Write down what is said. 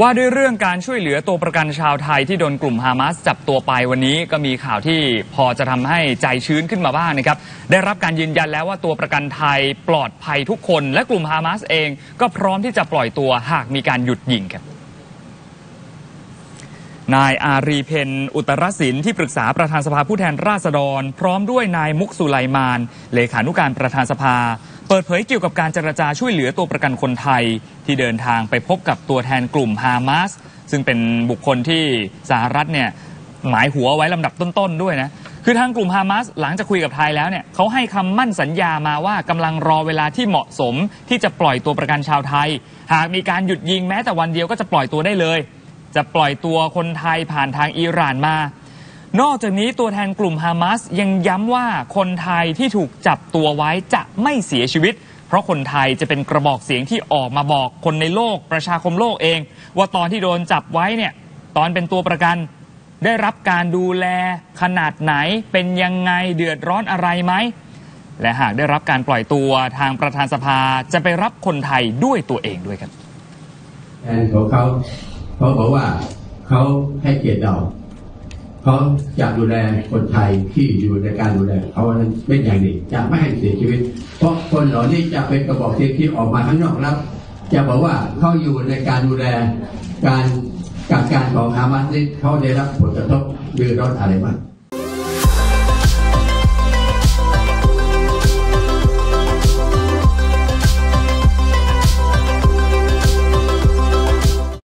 ว่าด้วยเรื่องการช่วยเหลือตัวประกันชาวไทยที่โดนกลุ่มฮามาสจับตัวไปวันนี้ก็มีข่าวที่พอจะทำให้ใจชื้นขึ้นมาบ้างนะครับได้รับการยืนยันแล้วว่าตัวประกันไทยปลอดภัยทุกคนและกลุ่มฮามาสเองก็พร้อมที่จะปล่อยตัวหากมีการหยุดยิงครับนายอารีเพนอุตรศิลป์ที่ปรึกษาประธานสภาผู้แทนราษฎรพร้อมด้วยนายมุกสุไลมานเลขานุการประธานสภาเปิดเผยเกี่ยวกับการเจรจาช่วยเหลือตัวประกันคนไทยที่เดินทางไปพบกับตัวแทนกลุ่มฮามาสซึ่งเป็นบุคคลที่สหรัฐเนี่ยหมายหัวไว้ลำดับต้นๆด้วยนะคือทางกลุ่มฮามาสหลังจากคุยกับไทยแล้วเนี่ยเขาให้คำมั่นสัญญามาว่ากำลังรอเวลาที่เหมาะสมที่จะปล่อยตัวประกันชาวไทยหากมีการหยุดยิงแม้แต่วันเดียวก็จะปล่อยตัวได้เลยจะปล่อยตัวคนไทยผ่านทางอิหร่านมานอกจากนี้ตัวแทนกลุ่มฮามาสยังย้ำว่าคนไทยที่ถูกจับตัวไว้จะไม่เสียชีวิตเพราะคนไทยจะเป็นกระบอกเสียงที่ออกมาบอกคนในโลกประชาคมโลกเองว่าตอนที่โดนจับไว้เนี่ยตอนเป็นตัวประกันได้รับการดูแลขนาดไหนเป็นยังไงเดือดร้อนอะไรไหมและหากได้รับการปล่อยตัวทางประธานสภาจะไปรับคนไทยด้วยตัวเองด้วยครับเขาบอกว่าเขาให้เกียรติเราเขาจะดูแลคนไทยที่อยู่ในการดูแลเขาเป็นอย่างดีจะไม่ให้เสียชีวิตเพราะคนเหล่านี้จะเป็นกระบอกเสียงที่ออกมาข้างนอกแล้วจะบอกว่าเขาอยู่ในการดูแลการกักกันของฮามาสเขาได้รับผลกระทบหรือร้อนอะไรบ้าง